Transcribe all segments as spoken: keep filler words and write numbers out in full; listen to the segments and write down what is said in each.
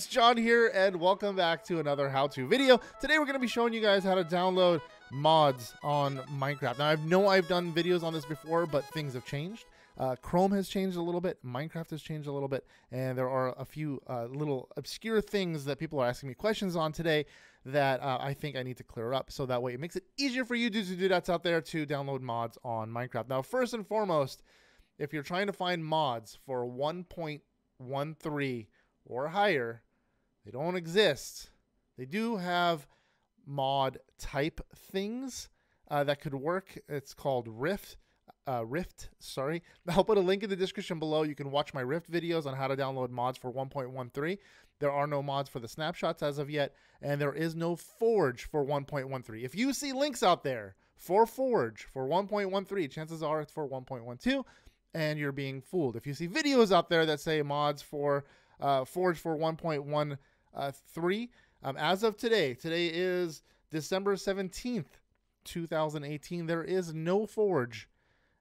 it's John here, and welcome back to another how-to video. Today we're going to be showing you guys how to download mods on Minecraft. Now, I know I've done videos on this before, but things have changed. Uh, Chrome has changed a little bit, Minecraft has changed a little bit, and there are a few uh, little obscure things that people are asking me questions on today that uh, I think I need to clear up, so that way it makes it easier for you dudes and dudettes out there to download mods on Minecraft. Now, first and foremost, if you're trying to find mods for one point one three or higher, they don't exist. They do have mod type things uh, that could work. It's called Rift. Uh, Rift, sorry. I'll put a link in the description below. You can watch my Rift videos on how to download mods for one point one three. There are no mods for the snapshots as of yet, and there is no Forge for one point one three. If you see links out there for Forge for one point one three, chances are it's for one point one two, and you're being fooled. If you see videos out there that say mods for uh, Forge for one point one three, um, as of today, today is December seventeenth, two thousand eighteen, there is no Forge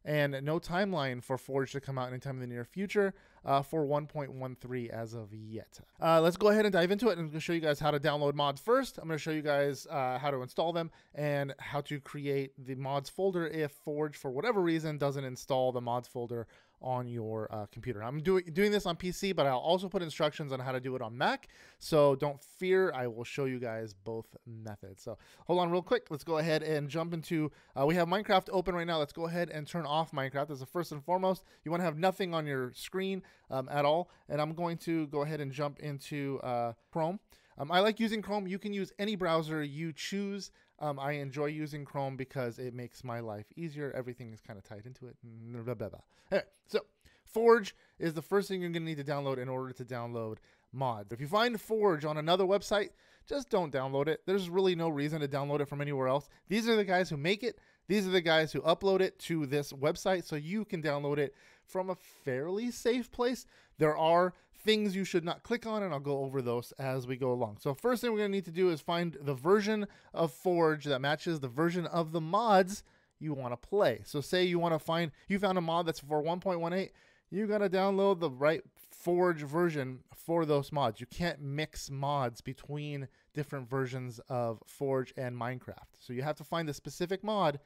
and no timeline for Forge to come out anytime in the near future uh, for one point one three as of yet. Uh, let's go ahead and dive into it, and I'm going to show you guys how to download mods first. I'm going to show you guys uh, how to install them and how to create the mods folder if Forge, for whatever reason, doesn't install the mods folder on your uh, computer. I'm do doing this on P C, but I'll also put instructions on how to do it on Mac, so don't fear. I will show you guys both methods. So hold on real quick. Let's go ahead and jump into, uh, we have Minecraft open right now. Let's go ahead and turn off Minecraft as a first and foremost. You want to have nothing on your screen um, at all, and I'm going to go ahead and jump into uh, Chrome. Um, I like using Chrome. You can use any browser you choose. Um, I enjoy using Chrome because it makes my life easier. Everything is kind of tied into it. Blah, blah, blah. Anyway, so Forge is the first thing you're going to need to download in order to download mods. If you find Forge on another website, just don't download it. There's really no reason to download it from anywhere else. These are the guys who make it. These are the guys who upload it to this website, so you can download it from a fairly safe place. There are things you should not click on, and I'll go over those as we go along. So first thing we're going to need to do is find the version of Forge that matches the version of the mods you want to play. So say you want to find, you found a mod that's for one point one eight, you got to download the right Forge version for those mods. You can't mix mods between different versions of Forge and Minecraft. So you have to find the specific mod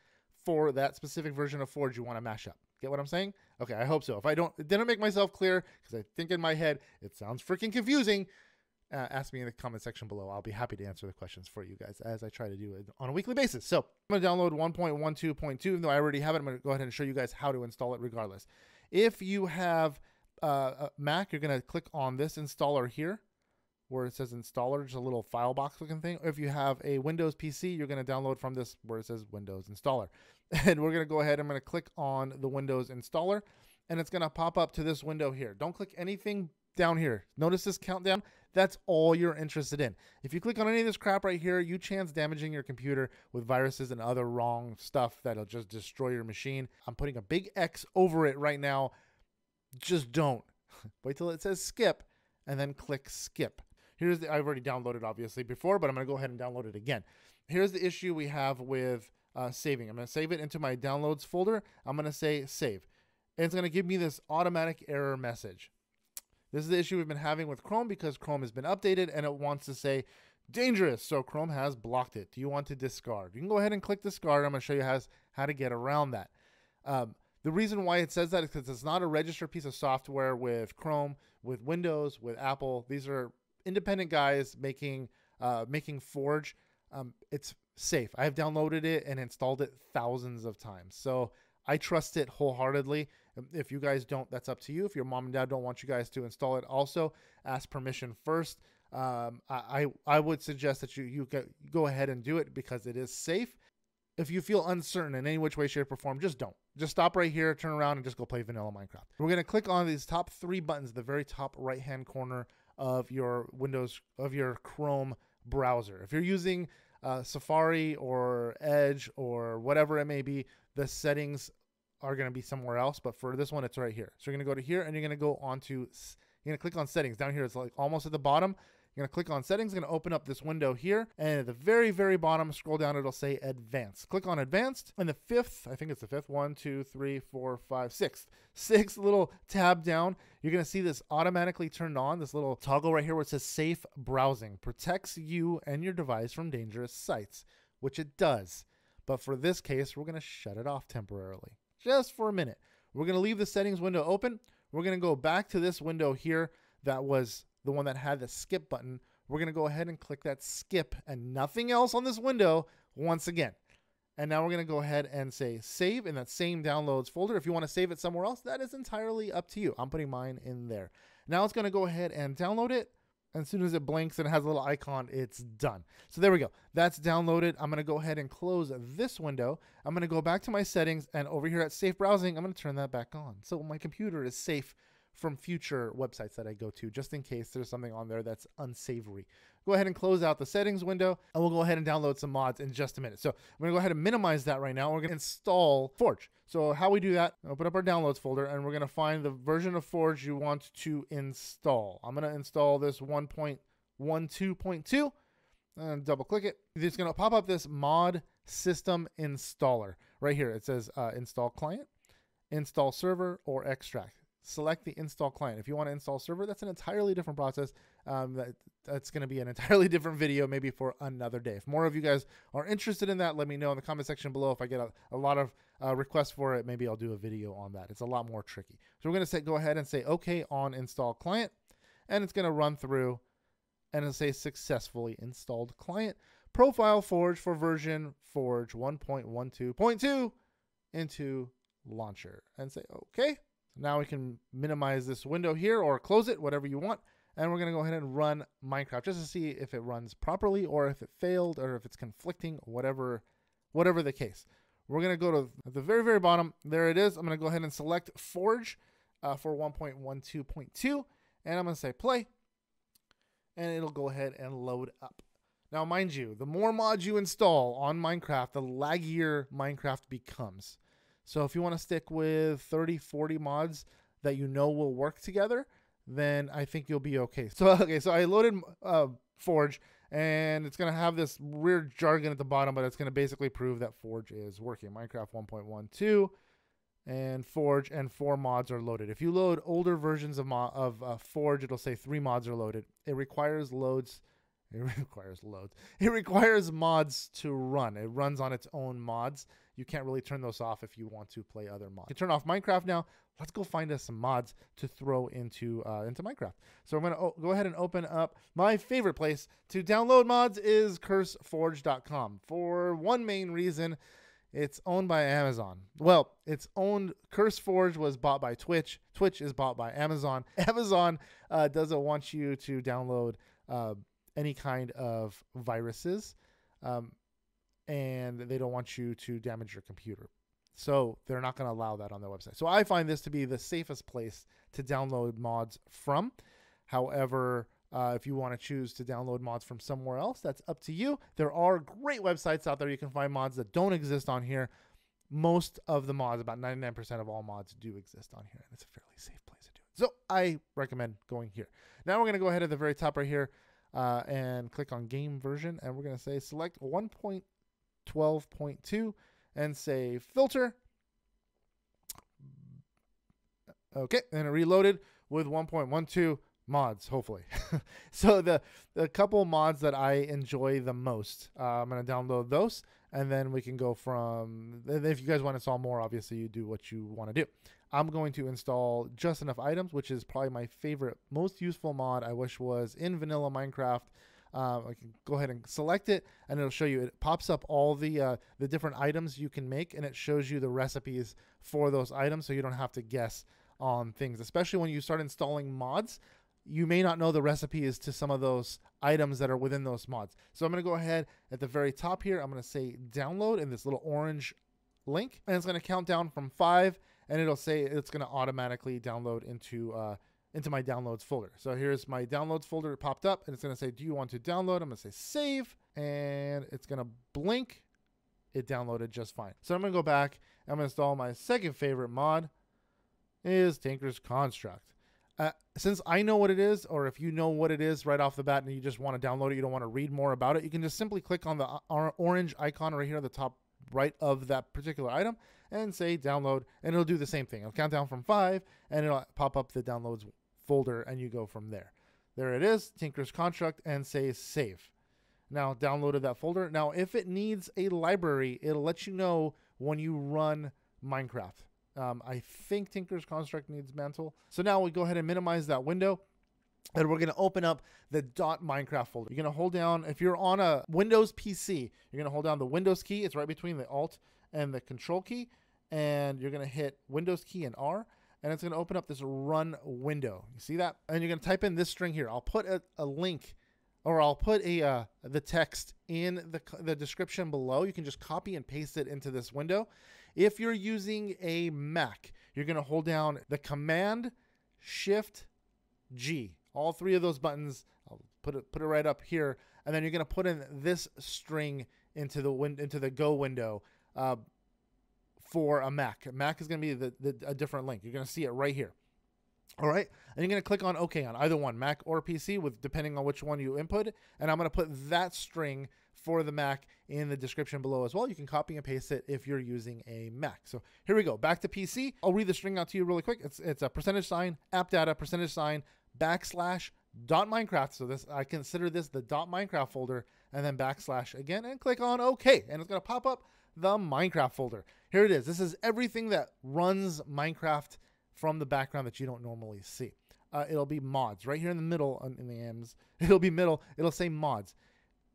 for that specific version of Forge you want to mash up. Get what I'm saying? Okay, I hope so. If I don't, it didn't make myself clear, because I think in my head it sounds freaking confusing, uh, ask me in the comment section below. I'll be happy to answer the questions for you guys, as I try to do it on a weekly basis. So I'm going to download one point one two point two, even though I already have it. I'm going to go ahead and show you guys how to install it regardless. If you have uh, a Mac, you're going to click on this installer here, where it says installer, just a little file box looking thing. Or if you have a Windows P C, you're going to download from this where it says Windows installer. And we're going to go ahead, I'm going to click on the Windows installer, and it's going to pop up to this window here. Don't click anything down here. Notice this countdown. That's all you're interested in. If you click on any of this crap right here, you chance damaging your computer with viruses and other wrong stuff that'll just destroy your machine. I'm putting a big X over it right now. Just don't. Wait till it says skip, and then click skip. Here's the, I've already downloaded obviously before, but I'm going to go ahead and download it again. Here's the issue we have with uh, saving. I'm going to save it into my downloads folder. I'm going to say save. And it's going to give me this automatic error message. This is the issue we've been having with Chrome, because Chrome has been updated and it wants to say dangerous. So Chrome has blocked it. Do you want to discard? You can go ahead and click discard. I'm going to show you how, how to get around that. Um, The reason why it says that is because it's not a registered piece of software with Chrome, with Windows, with Apple. These are independent guys making uh, making Forge. Um, it's safe. I've downloaded it and installed it thousands of times, so I trust it wholeheartedly. If you guys don't, that's up to you. If your mom and dad don't want you guys to install it, also ask permission first. Um, I I would suggest that you you go ahead and do it, because it is safe. If you feel uncertain in any which way, shape, or form, just don't. Just stop right here, turn around, and just go play vanilla Minecraft. We're going to click on these top three buttons at the very top right-hand corner of your Windows, of your Chrome browser. If you're using uh, Safari or Edge or whatever it may be, the settings are going to be somewhere else, but for this one, it's right here. So you're going to go to here, and you're going to go on to, you're going to click on settings. Down here, it's like almost at the bottom. You're going to click on settings. It's going to open up this window here. And at the very, very bottom, scroll down. It'll say advanced. Click on advanced. And the fifth, I think it's the fifth, one, two, three, four, five, sixth, sixth little tab down, you're going to see this automatically turned on, this little toggle right here where it says safe browsing. Protects you and your device from dangerous sites, which it does. But for this case, we're going to shut it off temporarily, just for a minute. We're going to leave the settings window open. We're going to go back to this window here that was the one that had the skip button. We're going to go ahead and click that skip and nothing else on this window once again. And now we're going to go ahead and say save in that same downloads folder. If you want to save it somewhere else, that is entirely up to you. I'm putting mine in there. Now it's going to go ahead and download it. As soon as it blinks and it has a little icon, it's done. So there we go. That's downloaded. I'm going to go ahead and close this window. I'm going to go back to my settings, and over here at safe browsing, I'm going to turn that back on. So my computer is safe from future websites that I go to, just in case there's something on there that's unsavory. Go ahead and close out the settings window, and we'll go ahead and download some mods in just a minute. So I'm going to go ahead and minimize that right now. We're going to install Forge. So how we do that, open up our downloads folder, and we're going to find the version of Forge you want to install. I'm going to install this one point twelve point two and double click it. It's going to pop up this mod system installer right here. It says uh, install client, install server, or extract. Select the install client. If you want to install server, that's an entirely different process. Um, that, that's going to be an entirely different video, maybe for another day. If more of you guys are interested in that, let me know in the comment section below. If I get a, a lot of uh, requests for it, maybe I'll do a video on that. It's a lot more tricky. So we're going to say, go ahead and say, okay, on install client, and it's going to run through and it'll say successfully installed client. Profile Forge for version Forge one point twelve point two into launcher and say, okay. Now we can minimize this window here or close it, whatever you want. And we're going to go ahead and run Minecraft just to see if it runs properly or if it failed or if it's conflicting, whatever, whatever the case. We're going to go to the very, very bottom. There it is. I'm going to go ahead and select Forge uh, for one point twelve point two, and I'm going to say play, and it'll go ahead and load up. Now, mind you, the more mods you install on Minecraft, the laggier Minecraft becomes. So if you want to stick with thirty, forty mods that you know will work together, then I think you'll be okay. So, okay, so I loaded uh, Forge, and it's going to have this weird jargon at the bottom, but it's going to basically prove that Forge is working. Minecraft one point twelve and Forge and four mods are loaded. If you load older versions of, mo of uh, Forge, it'll say three mods are loaded. It requires loads. It requires loads. It requires mods to run. It runs on its own mods. You can't really turn those off if you want to play other mods. You can turn off Minecraft now. Let's go find us some mods to throw into uh, into Minecraft. So I'm going to go ahead and open up my favorite place to download mods is curse forge dot com. For one main reason, it's owned by Amazon. Well, it's owned. CurseForge was bought by Twitch. Twitch is bought by Amazon. Amazon uh, doesn't want you to download Uh, any kind of viruses, um, and they don't want you to damage your computer. So they're not going to allow that on their website. So I find this to be the safest place to download mods from. However, uh, if you want to choose to download mods from somewhere else, that's up to you. There are great websites out there. You can find mods that don't exist on here. Most of the mods, about ninety-nine percent of all mods, do exist on here, and it's a fairly safe place to do it. So I recommend going here. Now we're going to go ahead at the very top right here, Uh, and click on game version, and we're going to say select one point twelve point two and say filter. Okay, and it reloaded with one point twelve mods, hopefully. So the, the couple mods that I enjoy the most, uh, I'm going to download those, and then we can go from, if you guys want to install more, obviously you do what you want to do. I'm going to install Just Enough Items, which is probably my favorite, most useful mod. I wish was in vanilla Minecraft. Uh, I can go ahead and select it, and it'll show you. It pops up all the uh, the different items you can make, and it shows you the recipes for those items, so you don't have to guess on things. Especially when you start installing mods, you may not know the recipes to some of those items that are within those mods. So I'm going to go ahead at the very top here. I'm going to say download in this little orange link, and it's going to count down from five. And it'll say it's going to automatically download into uh, into my downloads folder. So here's my downloads folder. It popped up, and it's going to say, do you want to download? I'm going to say save, and it's going to blink. It downloaded just fine. So I'm going to go back. I'm going to install my second favorite mod is Tinker's Construct. Uh, uh, since I know what it is, or if you know what it is right off the bat and you just want to download it, you don't want to read more about it, you can just simply click on the orange icon right here at the top right of that particular item and say download, and it'll do the same thing. It'll count down from five and it'll pop up the downloads folder, and you go from there. There it is, Tinker's Construct, and say save. Now downloaded that folder. Now if it needs a library, it'll let you know when you run Minecraft. Um, I think Tinker's Construct needs Mantle. So now we go ahead and minimize that window, and we're gonna open up the .minecraft folder. You're gonna hold down, if you're on a Windows P C, you're gonna hold down the Windows key. It's right between the Alt and the Control key. And you're gonna hit Windows key and R, and it's gonna open up this run window. You see that? And you're gonna type in this string here. I'll put a, a link, or I'll put a uh, the text in the, the description below. You can just copy and paste it into this window. If you're using a Mac, you're gonna hold down the Command Shift G, all three of those buttons. I'll put it, put it right up here. And then you're gonna put in this string into the win into the Go window uh, for a Mac. Mac is gonna be the, the, a different link. You're gonna see it right here. All right, and you're gonna click on OK on either one, Mac or P C, with depending on which one you input. And I'm gonna put that string for the Mac in the description below as well. You can copy and paste it if you're using a Mac. So here we go, back to P C. I'll read the string out to you really quick. It's it's a percentage sign, app data, percentage sign, backslash dot Minecraft. So this, I consider this the dot Minecraft folder, and then backslash again, and click on OK, and it's gonna pop up the Minecraft folder. Here it is. This is everything that runs Minecraft from the background that you don't normally see. Uh, it'll be mods right here in the middle, in the M's. It'll be middle. It'll say mods.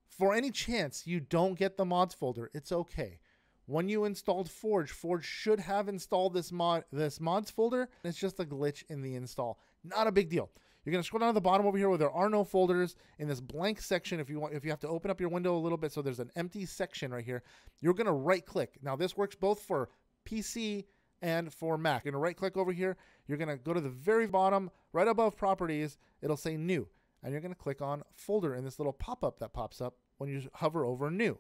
For any chance you don't get the mods folder, it's okay. When you installed Forge, Forge should have installed this mod, this mods folder. It's just a glitch in the install. Not a big deal. You're gonna scroll down to the bottom over here where there are no folders in this blank section. If you want, if you have to open up your window a little bit, so there's an empty section right here, you're gonna right click. Now this works both for P C and for Mac. You're gonna right click over here. You're gonna go to the very bottom, right above properties, it'll say new. And you're gonna click on folder in this little pop-up that pops up when you hover over new.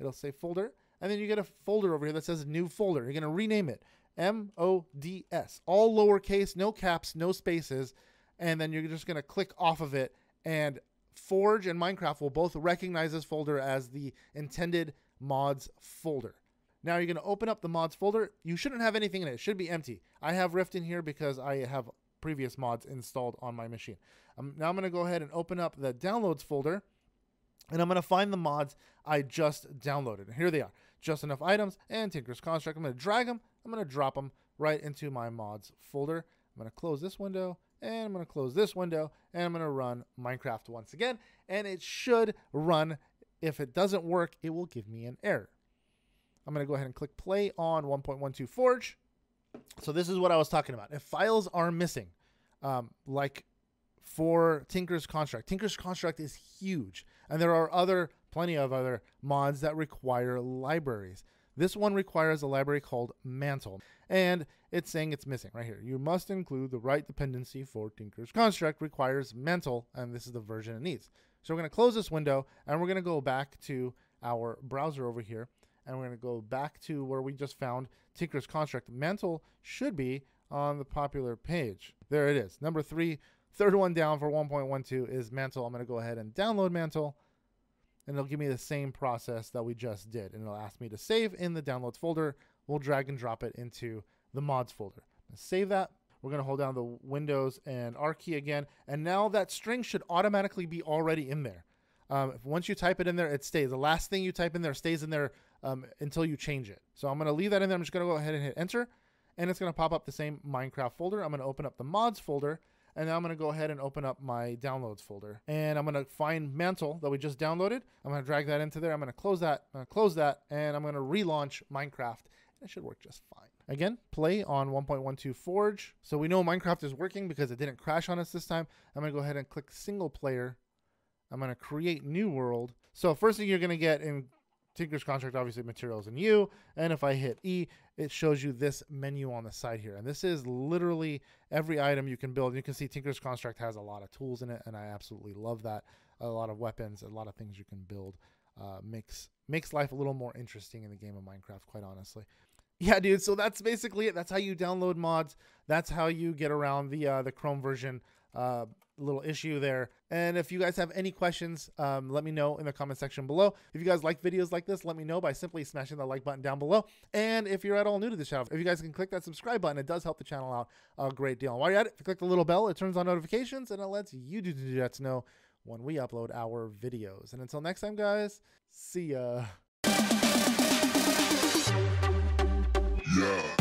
It'll say folder. And then you get a folder over here that says new folder. You're gonna rename it M O D S, all lowercase, no caps, no spaces. And then you're just gonna click off of it, and Forge and Minecraft will both recognize this folder as the intended mods folder. Now you're gonna open up the mods folder. You shouldn't have anything in it, it should be empty. I have Rift in here because I have previous mods installed on my machine. Um, now I'm gonna go ahead and open up the downloads folder, and I'm gonna find the mods I just downloaded. And here they are, Just Enough Items and Tinker's Construct. I'm gonna drag them, I'm gonna drop them right into my mods folder. I'm gonna close this window, and I'm gonna close this window, and I'm gonna run Minecraft once again, and it should run. If it doesn't work, it will give me an error. I'm gonna go ahead and click play on one point one two Forge. So this is what I was talking about. If files are missing, um, like for Tinker's Construct, Tinker's Construct is huge. And there are other, plenty of other mods that require libraries. This one requires a library called Mantle. And it's saying it's missing right here. You must include the right dependency for Tinker's Construct requires Mantle, and this is the version it needs. So we're gonna close this window, and we're gonna go back to our browser over here. And we're going to go back to where we just found Tinker's Construct. Mantle should be on the popular page. There it is. Number three, third one down for one point one two is Mantle. I'm going to go ahead and download Mantle. And it'll give me the same process that we just did. And it'll ask me to save in the downloads folder. We'll drag and drop it into the mods folder. Save that. We're going to hold down the Windows and R key again. And now that string should automatically be already in there. Um, once you type it in there, it stays. The last thing you type in there stays in there um, until you change it. So I'm going to leave that in there. I'm just going to go ahead and hit enter, and it's going to pop up the same Minecraft folder. I'm going to open up the mods folder, and then I'm going to go ahead and open up my downloads folder, and I'm going to find Mantle that we just downloaded. I'm going to drag that into there. I'm going to close that, I'm going to close that, and I'm going to relaunch Minecraft. It should work just fine. Again, play on one point one two Forge. So we know Minecraft is working because it didn't crash on us this time. I'm going to go ahead and click single player. I'm going to create new world. So first thing you're going to get in Tinker's Construct, obviously materials and you, and if I hit E, it shows you this menu on the side here. And this is literally every item you can build. You can see Tinker's Construct has a lot of tools in it, and I absolutely love that. A lot of weapons, a lot of things you can build, uh, makes, makes life a little more interesting in the game of Minecraft, quite honestly. Yeah, dude. So that's basically it. That's how you download mods. That's how you get around the uh, the Chrome version uh, little issue there. And if you guys have any questions, um, let me know in the comment section below. If you guys like videos like this, let me know by simply smashing the like button down below. And if you're at all new to the channel, if you guys can click that subscribe button, it does help the channel out a great deal. And while you're at it, if you click the little bell, it turns on notifications and it lets you do that know when we upload our videos. And until next time, guys, see ya. Yeah.